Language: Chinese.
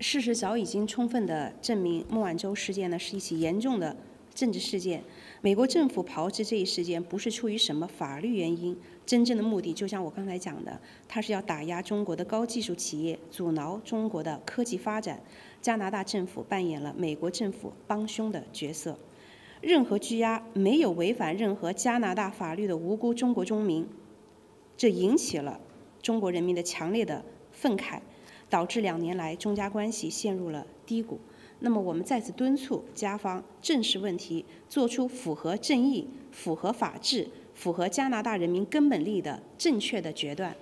事实早已经充分地证明，孟晚舟事件呢是一起严重的政治事件。美国政府炮制这一事件，不是出于什么法律原因，真正的目的就像我刚才讲的，它是要打压中国的高技术企业，阻挠中国的科技发展。加拿大政府扮演了美国政府帮凶的角色。任何拘押没有违反任何加拿大法律的无辜中国公民，这引起了中国人民的强烈的愤慨。 导致2年来中加关系陷入了低谷。那么，我们再次敦促加方正视问题，做出符合正义、符合法治、符合加拿大人民根本利益的正确的决断。